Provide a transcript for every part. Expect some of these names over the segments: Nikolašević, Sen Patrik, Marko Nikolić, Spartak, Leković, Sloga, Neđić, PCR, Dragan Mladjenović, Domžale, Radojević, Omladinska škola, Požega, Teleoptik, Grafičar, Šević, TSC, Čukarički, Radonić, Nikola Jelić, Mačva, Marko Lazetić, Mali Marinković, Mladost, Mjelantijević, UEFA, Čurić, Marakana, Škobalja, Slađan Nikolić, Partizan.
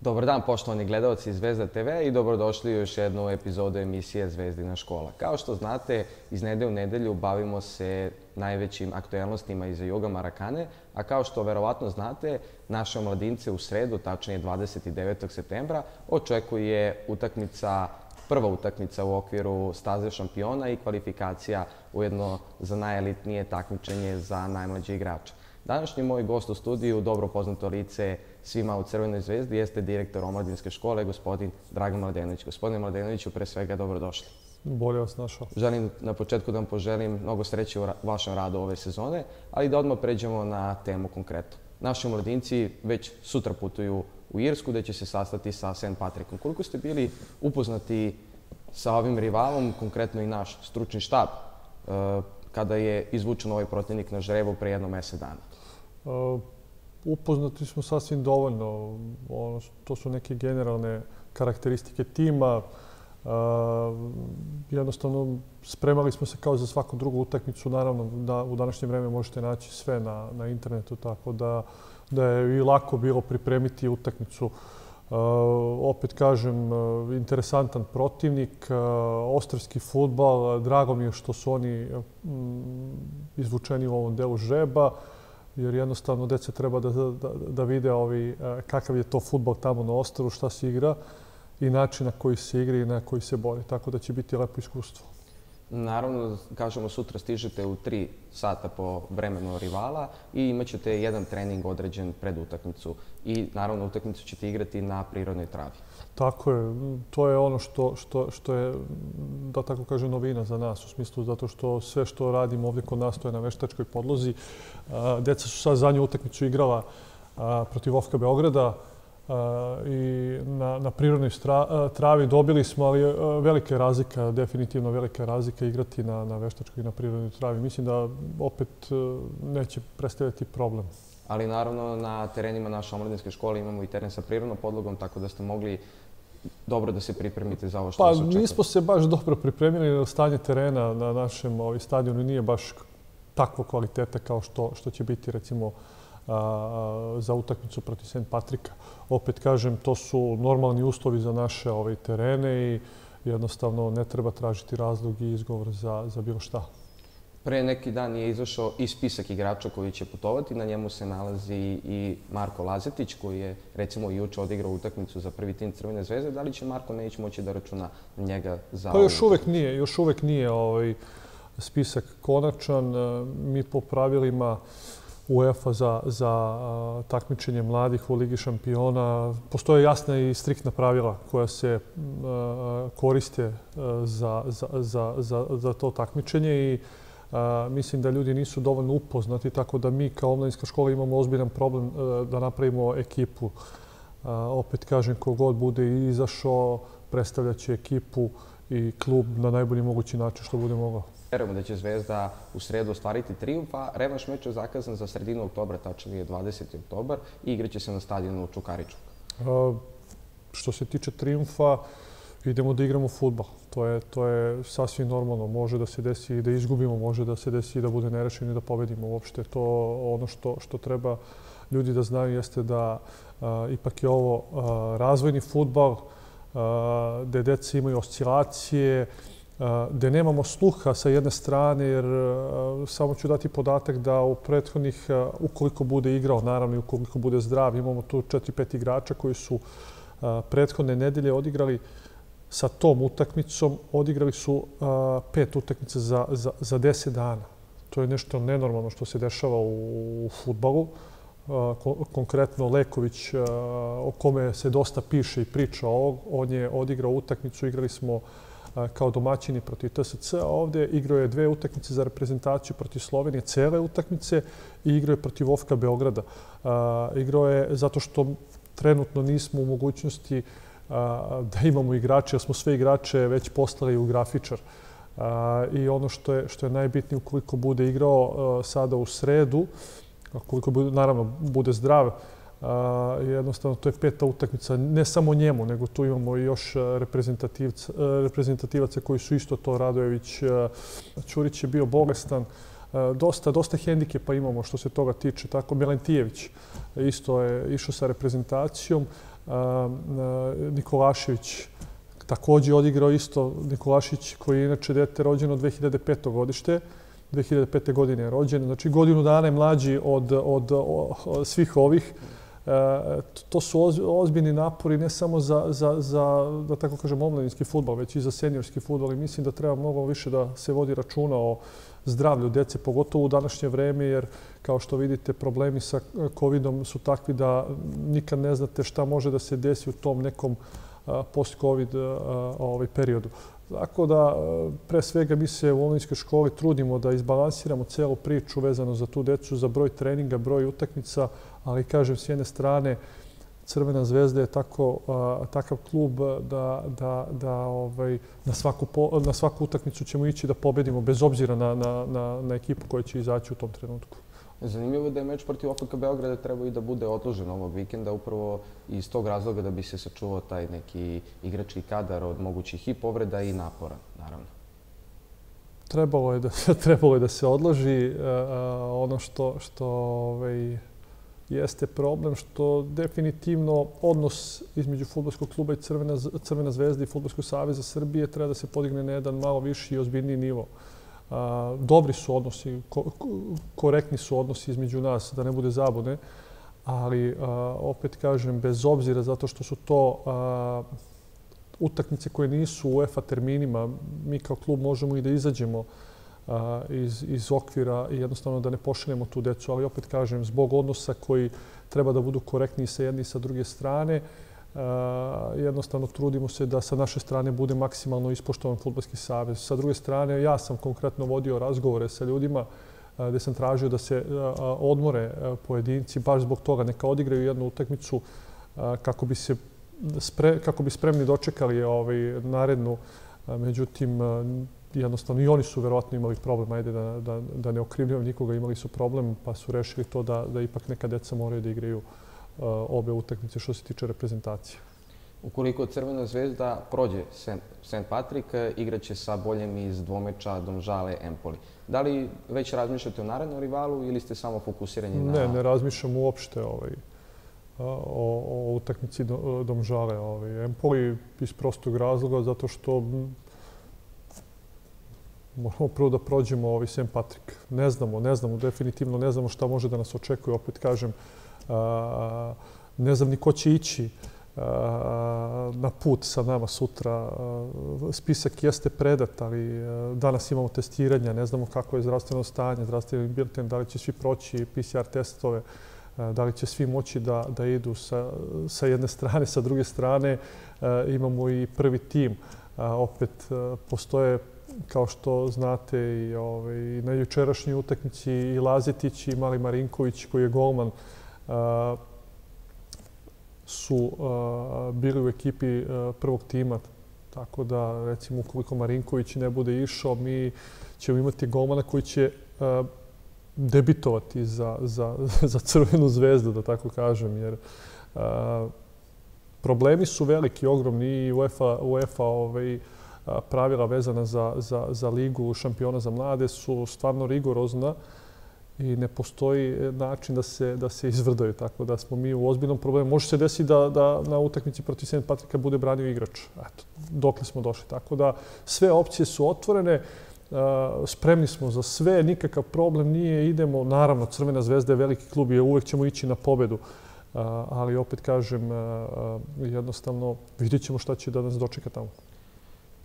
Dobar dan, poštovani gledalci Zvezda TV i dobrodošli u još jednu epizodu emisije Zvezdina škola. Kao što znate, iz nedelje u nedelju bavimo se najvećim aktuelnostima iza juga Marakane, a kao što verovatno znate, naše omladince u sredu, tačnije 29. septembra, očekuje prva utakmica u okviru staze šampiona i kvalifikacija ujedno za najelitnije takmičenje za najmlađe igrače. Današnji moj gost u studiju, dobro poznato lice svima u Crvenoj zvezdi, jeste direktor omladinske škole, gospodin Dragan Mladjenović. Gospodine Mladjenoviću, pre svega dobrodošli. Bolje vas našao. Želim na početku da vam poželim mnogo sreće u vašem radu ove sezone, ali da odmah pređemo na temu konkretno. Naši mladinci već sutra putuju u Irsku, gde će se sastati sa Sen Patrikom. Koliko ste bili upoznati sa ovim rivalom, konkretno i naš stručni štab, kada je izvučen ovaj protivnik na žrebu pre jedno mesec dana? Upoznati smo sasvim dovoljno. To su neke generalne karakteristike tima. Jednostavno, spremali smo se kao za svaku drugu utakmicu. Naravno, u današnje vreme možete naći sve na internetu, tako da je i lako bilo pripremiti utakmicu. Opet kažem, interesantan protivnik, ostrvski futbal. Drago mi je što su oni izvučeni u ovom delu žreba, jer jednostavno deca treba da vide kakav je to futbal tamo na ostrvu, šta se igra i način na koji se igra i na koji se bori. Tako da će biti lepo iskustvo. Naravno, kažemo, sutra stižete u 3 sata po vremenu rivala i imat ćete jedan trening određen pred utakmicu. I naravno, utakmicu ćete igrati na prirodnoj travi. Tako je. To je ono što je, da tako kažem, novina za nas. U smislu, zato što sve što radimo ovdje kod nas, to je na veštačkoj podlozi. Deca su sad zadnju utakmicu igrala protiv OFK Beograda i na prirodnoj travi. Dobili smo, ali velika je razlika, definitivno velika je razlika igrati na veštačkoj i na prirodnoj travi. Mislim da opet neće predstavljati problem. Ali naravno, na terenima naše omladinske škole imamo i teren sa prirodnom podlogom, tako da ste mogli dobro da se pripremite za ovo što vas očekuje. Pa nismo se baš dobro pripremili. Stanje terena na našem stadionu nije baš takvo kvaliteta kao što će biti, recimo, za utakmicu protiv Sen Patrika. Opet kažem, to su normalni uslovi za naše terene i jednostavno ne treba tražiti razlog i izgovor za bilo šta. Pre neki dan je izašao i spisak igrača koji će putovati. Na njemu se nalazi i Marko Lazetić, koji je, recimo, juče odigrao utakmicu za prvi tim Crvene zvezde. Da li će Marko Nikolić moći da računa njega za... Pa još uvek nije spisak konačan. Mi po pravilima UEFA za takmičenje mladih u Ligi šampiona postoje jasna i striktna pravila koja se koriste za to takmičenje i mislim da ljudi nisu dovoljno upoznati, tako da mi kao omladinska škola imamo ozbiljan problem da napravimo ekipu. Opet kažem, kogod bude izašao, predstavljaće ekipu i klub na najbolji mogući način što bude mogao. Verujemo da će Zvezda u sredu ostvariti trijumf, a revanš meč je zakazan za sredinu oktobra, tačnije 20. oktobar, i igraće se na stadionu u Čukaričku. Što se tiče trijumfa, idemo da igramo fudbal. To je sasvim normalno. Može da se desi i da izgubimo, može da se desi i da bude nerešeno i da pobedimo uopšte. To ono što treba ljudi da znaju jeste da ipak je ovo razvojni fudbal, gde deca imaju oscilacije, gde nemamo sluha sa jedne strane, jer samo ću dati podatak da u prethodnih, ukoliko bude igrao, naravno i ukoliko bude zdrav, imamo tu 4-5 igrača koji su prethodne nedelje odigrali sa tom utakmicom, odigrali su 5 utakmice za 10 dana. To je nešto nenormalno što se dešava u fudbalu. Konkretno Leković, o kome se dosta piše i priča, on je odigrao utakmicu, igrali smo kao domaćini protiv TSC ovdje. Igrao je 2 utakmice za reprezentaciju protiv Slovenije, cele utakmice, i igrao je protiv OFK Beograda. Igrao je zato što trenutno nismo u mogućnosti da imamo igrače, jer smo sve igrače već poslali u Grafičar. I ono što je najbitnije, ukoliko bude igrao sada u sredu, koliko naravno bude zdrav. Jednostavno, to je peta utakmica, ne samo njemu, nego tu imamo još reprezentativaca koji su isto to, Radojević, Čurić je bio bolestan. Dosta hendikepa imamo što se toga tiče. Tako, Mjelantijević isto je išao sa reprezentacijom. Nikolašević također odigrao isto. Nikolašić koji je inače dete rođeno 2005. godište. 2005. godine je rođen. Znači, godinu dana je mlađi od svih ovih. To su ozbiljni napori ne samo za, da tako kažem, omladinski futbol, već i za seniorski futbol. I mislim da treba mnogo više da se vodi računa o zdravlju djece, pogotovo u današnje vreme, jer kao što vidite problemi sa COVID-om su takvi da nikad ne znate šta može da se desi u tom nekom post-COVID periodu. Tako da, pre svega, mi se u omladinskoj školi trudimo da izbalansiramo celu priču vezano za tu decu, za broj treninga, broj utakmica, ali kažem, s jedne strane, Crvena zvezda je takav klub da na svaku utakmicu ćemo ići da pobedimo, bez obzira na ekipu koja će izaći u tom trenutku. Zanimljivo je da je meč protiv OFK Beograda trebao i da bude odložen ovog vikenda, upravo iz tog razloga da bi se sačuvao taj neki igrački kadar od mogućih i povreda i napora, naravno. Trebalo je da se odloži. Ono što jeste problem, što definitivno odnos između fudbalskog kluba i Crvena zvezda i Fudbalskog saveza Srbije treba da se podigne na jedan malo viši i ozbiljniji nivo. Dobri su odnosi, korektni su odnosi između nas, da ne bude zabune, ali opet kažem, bez obzira, zato što su to utakmice koje nisu u UEFA terminima, mi kao klub možemo i da izađemo iz okvira i jednostavno da ne pošaljemo tu decu, ali opet kažem, zbog odnosa koji treba da budu korektni sa jedne i sa druge strane, jednostavno trudimo se da sa naše strane bude maksimalno ispoštovan Fudbalski savez. Sa druge strane, ja sam konkretno vodio razgovore sa ljudima gdje sam tražio da se odmore pojedinci, baš zbog toga, neka odigraju jednu utakmicu kako bi spremni dočekali narednu. Međutim, jednostavno i oni su verovatno imali problem, ajde da ne okrivljujem nikoga, imali su problem pa su rešili to da ipak neka deca moraju da igraju obe utakmice što se tiče reprezentacije. Ukoliko Crvena zvezda prođe Sen Patrik, igraće sa Boljem iz dvomeča Domžale Empoli. Da li već razmišljate o narednom rivalu ili ste samo fokusirani na... Ne razmišljam uopšte o utakmici Domžale Empoli iz prostog razloga, zato što moramo prvo da prođemo Sen Patrik. Ne znamo, definitivno ne znamo šta može da nas očekuje. Opet kažem, ne znam ni ko će ići na put sa nama sutra. Spisak jeste predat, ali danas imamo testiranja, ne znamo kako je zdravstveno stanje, zdravstveni bilten, da li će svi proći PCR testove, da li će svi moći da idu sa jedne strane, sa druge strane. Imamo i prvi tim. Opet postoje, kao što znate, i na jučerašnjoj utakmici i Lazetić i Mali Marinković, koji je golman, su bili u ekipi prvog tima. Tako da, recimo, ukoliko Marinković ne bude išao, mi ćemo imati golmana koji će debitovati za Crvenu zvezdu, da tako kažem. Jer problemi su veliki, ogromni, i UEFA pravila vezana za ligu šampiona za mlade su stvarno rigorozna i ne postoji način da se izvrdaju. Tako da smo mi u ozbiljnom problemu. Može se desiti da na utakmici protiv Sen Patrika bude branio igrač. Eto, dokle smo došli. Tako da sve opcije su otvorene. Spremni smo za sve. Nikakav problem nije. Idemo, naravno, Crvena zvezda je veliki klub i uvek ćemo ići na pobedu. Ali opet kažem, jednostavno vidjet ćemo šta će da nas dočeka tamo.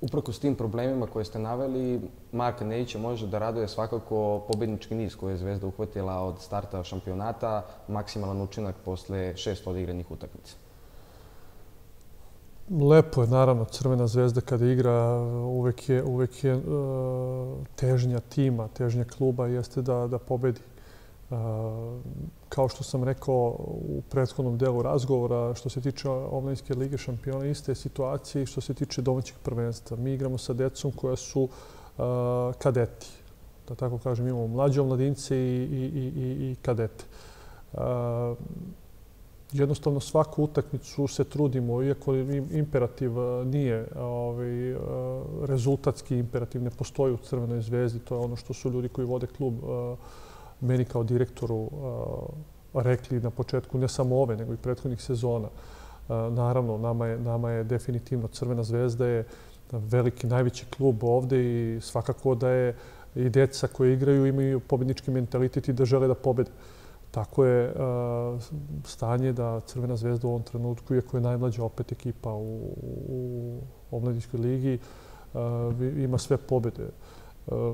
Uprkos tim problemima koje ste naveli, Marka Nikolića može da raduje svakako pobednički niz koji je Zvezda uhvatila od starta šampionata, maksimalan učinak posle 6 odigranih utakmica. Lepo je, naravno, Crvena zvezda kada igra, uvek je težnja tima, težnja kluba jeste da pobedi. Kao što sam rekao u prethodnom delu razgovora, što se tiče omladinske lige šampiona, iste je situacija i što se tiče domaćeg prvenstva. Mi igramo sa decom koja su kadeti. da tako kažem, imamo mlađe omladince i kadete. Jednostavno, svaku utakmicu se trudimo, iako imperativ nije rezultatski imperativ, ne postoji u Crvenoj zvezdi. To je ono što su ljudi koji vode klub meni kao direktoru rekli na početku, ne samo ove, nego i prethodnih sezona. Naravno, nama je definitivno Crvena zvezda je veliki, najveći klub ovde i svakako da je i deca koje igraju imaju pobednički mentalitet i da žele da pobede. Tako je stanje da Crvena zvezda u ovom trenutku, iako je najmlađa opet ekipa u omladinskoj ligi, ima sve pobede.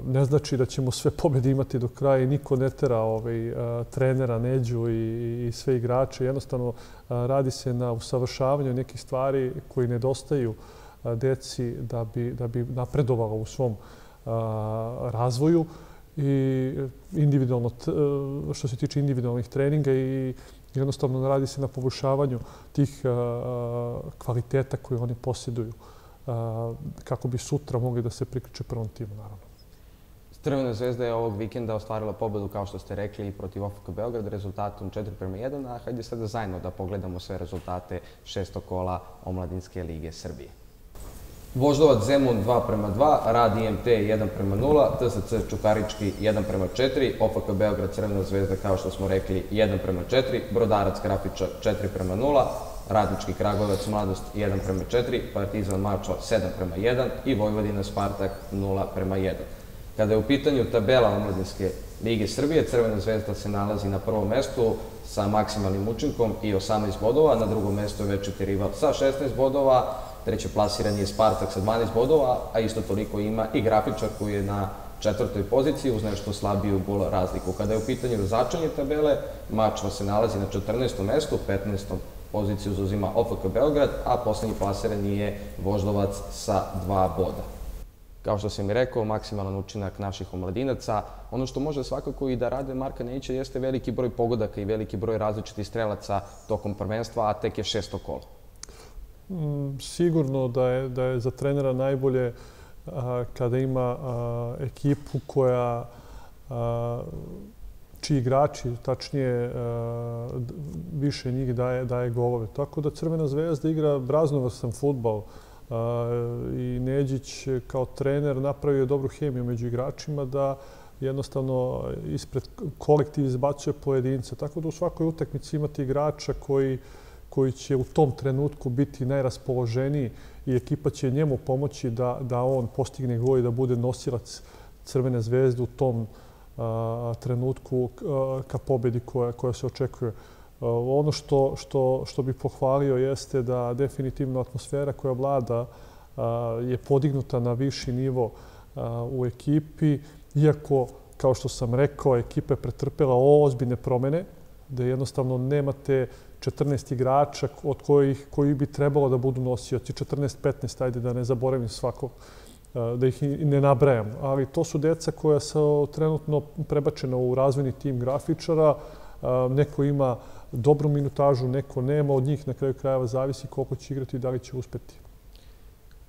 Ne znači da ćemo sve pobede imati do kraja i niko ne tera trenera, Neđu i sve igrače. Jednostavno, radi se na usavršavanju nekih stvari koji nedostaju deci da bi napredovala u svom razvoju. I individualno, što se tiče individualnih treninga i jednostavno radi se na poboljšavanju tih kvaliteta koje oni posjeduju kako bi sutra mogli da se priključe prvom timu, naravno. Crvena zvezda je ovog vikenda ostvarila pobedu, kao što ste rekli, i protiv OFK Beograd rezultatom 4:1, a hajde sada zajedno da pogledamo sve rezultate šestog kola Omladinske lige Srbije. Voždovac Zemun 2:2, Rad IMT 1:0, TSC Čukarički 1:4, OFK Beograd Crvena zvezda, kao što smo rekli, 1:4, Brodarac Grafičar 4:0, Radnički Kragujevac Mladost 1:4, Partizan Mačva 7:1 i Vojvodina Spartak 0:1. Kada je u pitanju tabela Omladinske lige Srbije, Crvena zvezda se nalazi na prvom mestu sa maksimalnim učinkom i 18 bodova, na drugom mestu je večiti rival sa 16 bodova, treće plasiran je Spartak sa 12 bodova, a isto toliko ima i Grafičar koji je na četvrtoj poziciji uz nešto slabiju gol razliku. Kada je u pitanju začinje tabele, Mačva se nalazi na 14. mestu, 15. poziciju zauzima OFK Beograd, a poslednji plasiran je Voždovac sa 2 boda. Kao što sam i rekao, maksimalan učinak naših omladinaca. Ono što može svakako i da rade Marka Nikolića jeste veliki broj pogodaka i veliki broj različitih strelaca tokom prvenstva, a tek je šesto kolo. Sigurno da je za trenera najbolje kada ima ekipu čiji igrači, tačnije više njih daje golove. Tako da Crvena zvezda igra raznovrstan fudbal i Neđić kao trener napravio dobru hemiju među igračima da jednostavno ispred kolektiv izbacuje pojedince. Tako da u svakoj utakmici imate igrača koji će u tom trenutku biti najraspoloženiji i ekipa će njemu pomoći da on postigne gol i da bude nosilac Crvene zvezde u tom trenutku ka pobedi koja se očekuje. Ono što bih pohvalio jeste da definitivno atmosfera koja vlada je podignuta na viši nivo u ekipi, iako, kao što sam rekao, ekipa je pretrpela ozbiljne promene, da jednostavno nemate 14 igrača od koji bi trebalo da budu nosioci, 14-15, ajde da ne zaboravim svako, da ih ne nabrajam. Ali to su deca koja su trenutno prebačena u razvojni tim Grafičara. Neko ima dobru minutažu, neko nema. Od njih na kraju krajeva zavisi koliko će igrati i da li će uspeti.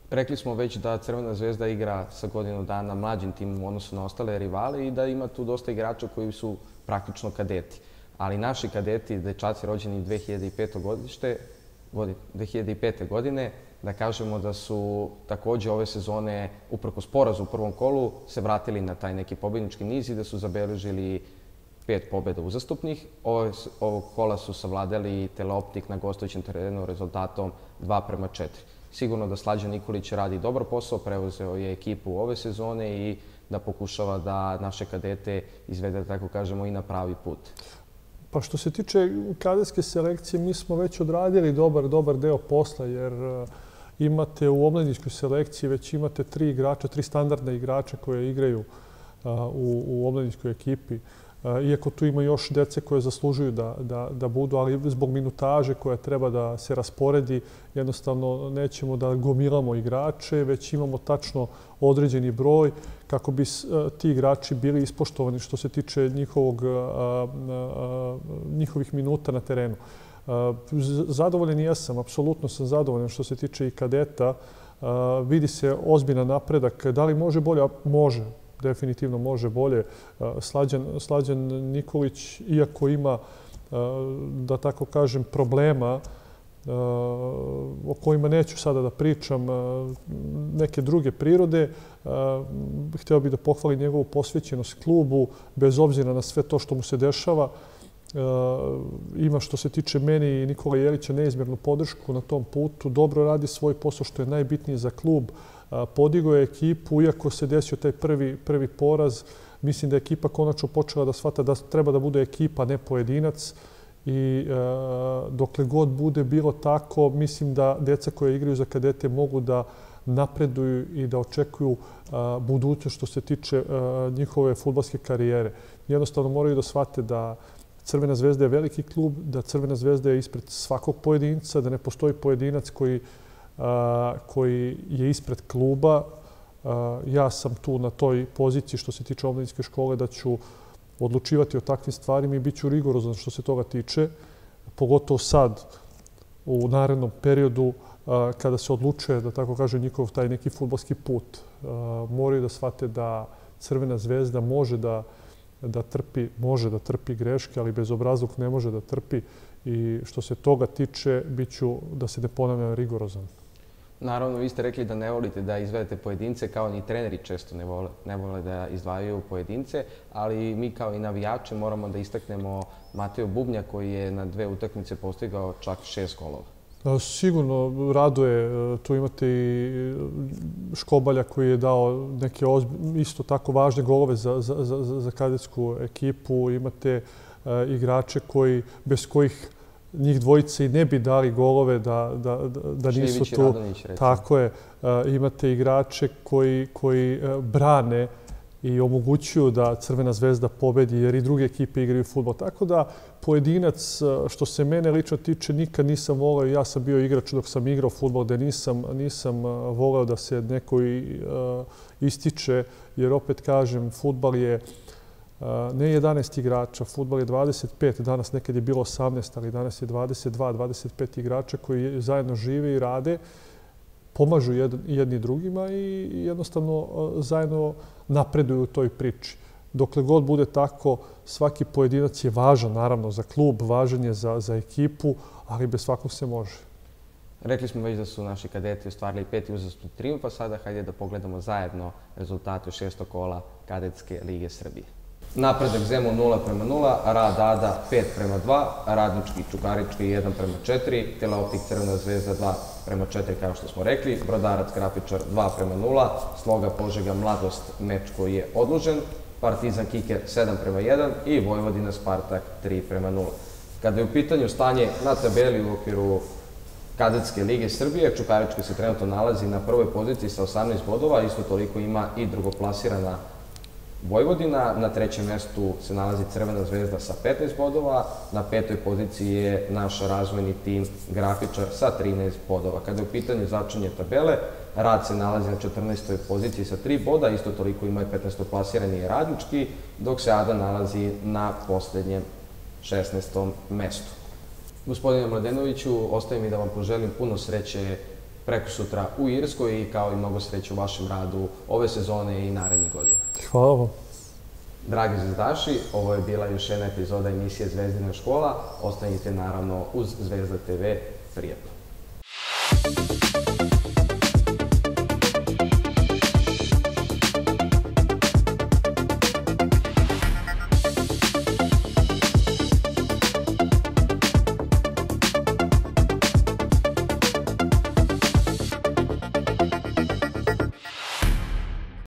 Rekli smo već da Crvena zvezda igra sa godinu dana mlađim timom u odnosu na ostale rivale i da ima tu dosta igrača koji su praktično kadeti. Ali naši kadeti, dečaci rođeni 2005. godine, da kažemo da su također ove sezone, uprkos porazu u prvom kolu, se vratili na taj neki pobednički niz i da su zabeležili 5 pobjeda uzastopnih. Ovog kola su savladali Teleoptik na gostujućem terenu rezultatom 2:4. Sigurno da Slađan Nikolić radi dobar posao, preuzeo je ekipu ove sezone i da pokušava da naše kadete izvede, da tako kažemo, i na pravi put. Pa što se tiče kadetske selekcije, mi smo već odradili dobar deo posla, jer imate u omladinskoj selekciji već imate 3 igrača, 3 standardna igrača koje igraju u omladinskoj ekipi. Iako tu ima još dece koje zaslužuju da budu, ali zbog minutaže koja treba da se rasporedi, jednostavno nećemo da gomilamo igrače, već imamo tačno određeni broj kako bi ti igrači bili ispoštovani što se tiče njihovih minuta na terenu. Zadovoljen jesam, apsolutno sam zadovoljen što se tiče i kadeta. Vidi se ozbiljan napredak. Da li može bolje? Može. definitivno može bolje. Slađan Nikolić, iako ima, da tako kažem, problema o kojima neću sada da pričam, neke druge prirode, hteo bih da pohvalim njegovu posvećenost klubu, bez obzira na sve to što mu se dešava. Ima, što se tiče meni i Nikola Jelića, neizmjernu podršku na tom putu. Dobro radi svoj posao, što je najbitniji za klub. Podigao je ekipu, iako se desio taj prvi poraz. Mislim da je ekipa konačno počela da shvata da treba da bude ekipa, ne pojedinac. I dokle god bude bilo tako, mislim da deca koje igraju za kadete mogu da napreduju i da očekuju budućnost što se tiče njihove fudbalske karijere. Jednostavno moraju da shvate da Crvena zvezda je veliki klub, da Crvena zvezda je ispred svakog pojedinca, da ne postoji pojedinac koji je ispred kluba. Ja sam tu na toj poziciji što se tiče omladinske škole da ću odlučivati o takvim stvarima i bit ću rigorozan što se toga tiče. Pogotovo sad, u narednom periodu, kada se odlučuje, da tako kažem, njihov taj neki fudbalski put. Moraju da shvate da Crvena zvezda može da trpi greške, ali bezobrazluk ne može da trpi. I što se toga tiče, bit ću, da se ne ponavljam, rigorozan. Naravno, vi ste rekli da ne volite da izvedete pojedince, kao ni treneri često ne vole da izdvajaju pojedince, ali mi kao i navijači moramo da istaknemo Mateju Bubnja, koji je na 2 utakmice postigao čak 6 golova. Sigurno, raduje. Tu imate i Škobalja koji je dao neke isto tako važne golove za kadetsku ekipu. Imate igrače bez kojih njih dvojice i ne bi dali golove da nisu tu. Šević i Radonić, recimo. Tako je. Imate igrače koji brane i omogućuju da Crvena zvezda pobedi, jer i druge ekipe igraju fudbal. Tako da pojedinac, što se mene lično tiče, nikad nisam voleo. Ja sam bio igrač dok sam igrao fudbal, da nisam voleo da se neko ističe, jer opet kažem, fudbal je ne 11 igrača, fudbal je 25, danas nekad je bilo 18, ali danas je 22, 25 igrača koji zajedno žive i rade, pomažu jedni drugima i jednostavno zajedno napreduju u toj priči. Dokle god bude tako, svaki pojedinac je važan, naravno, za klub, važan je za ekipu, ali bez svakog se može. Rekli smo već da su naši kadeti ostvarili 5. uzastopni trijumf, pa sada hajde da pogledamo zajedno rezultate 6. kola Kadetske lige Srbije. Napredak Zemun 0:0, Rad Ada 5:2, Radnički Čukarički 1:4, Teleoptik Crvena zvezda 2:4, kao što smo rekli, Brodarac Grafičar 2:0, Sloga Požega Mladost, meč koji je odložen, Partizan Kiker 7:1 i Vojvodina Spartak 3:0. Kada je u pitanju stanje na tabeli u okviru Kadetske lige Srbije, Čukarički se trenutno nalazi na prvoj poziciji sa 18 bodova, isto toliko ima i drugoplasirana Vojvodina. Na 3. mjestu se nalazi Crvena zvezda sa 15 bodova, na 5. poziciji je naš razvojni tim Grafičar sa 13 bodova. Kada je u pitanju začinje tabele, Rad se nalazi na 14. poziciji sa 3 boda, isto toliko ima i 15. plasirani Radnički, dok se Ada nalazi na posljednjem 16. mjestu. Gospodine Mladjenoviću, ostaje mi da vam poželim puno sreće preko sutra u Irskoj i kao i mnogo sreće u vašem radu ove sezone i narednih godina. Hvala vam. Dragi zvezdaši, ovo je bila još jedna epizoda emisije Zvezdina škola. Ostanite naravno uz Zvezda TV. Prijatno.